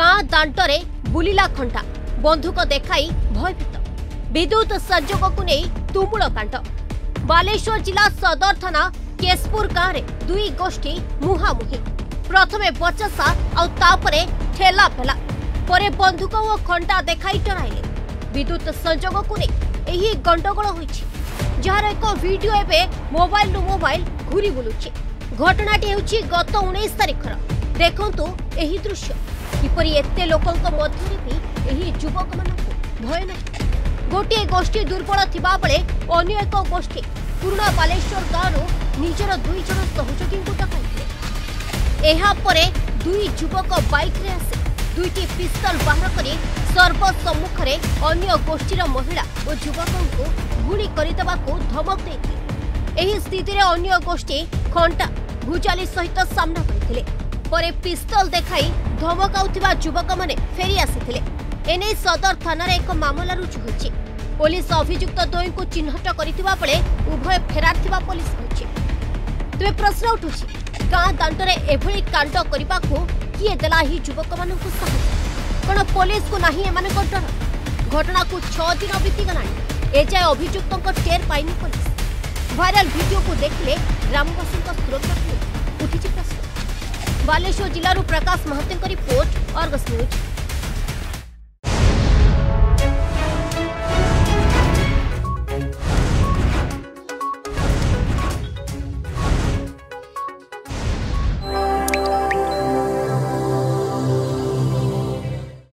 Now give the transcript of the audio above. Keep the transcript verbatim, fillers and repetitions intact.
गाँ दांटरे बुलिला खंटा बंधुक देखाई भयभीत विद्युत संजोग को नहीं तुमुल कांड। बालेश्वर जिला सदर थाना केशपुर गाँव में दुई गोष्ठी मुहामुही प्रथमे बचसा आउे ठेला फेला पर बंधुक और खंडा देखाई टणाइले विद्युत संजोग को नहीं गंडगोल होइछि जार एक वीडियो एवं मोबाइल रु मोबाइल घूरी बुलुछि। घटनाटी होछि गत उन्नीस तारिखर। देखंतु एही दृश्य किपरि एते लोकंक मध्यरे भी एही युवक मानकु भय नाही। गोटे गोष्ठी दुर्बल थिबा बेले अन्य एक गोष्ठी पुराना बालेश्वर गाँव निजर दुई जन सहयोगी डकाइले। एहा परे दुई युवक बाइक रे आसे दुईटी पिस्तल बाहर करी सर्वसम्मुख रे अन्य गोष्ठीर महिला और युवकों गुणी करदेवाकू धमक देइले। एही स्थिति रे अन्य गोष्ठी खंटा भूजाली सहित सामना करथिले परे पिस्तल देखाई धमकाउथिबा युवक माने फेरी आसिथिले। एने सदर थाना रे एक मामला रुजु होछि। पुलिस अभियुक्त दोई को चिन्हट करिथिबा बेले उभय फेरार थिबा पुलिस होछि। तबे प्रश्न उठुछि गाँ दांटरे एभली कांड करिबाकू किए देला ही युवक मानकू साहस? कोन पुलिस को नाही एमानक डर? घटना को छह दिन बीती गलानी एजाय अभियुक्तक टेर पाइनी पुलिस। वायरल वीडियो को देखले ग्रामवासी का सुरक्षा उठिछि प्रश्न। बालेश्वर जिला Prakash Mohanta report, Argus news.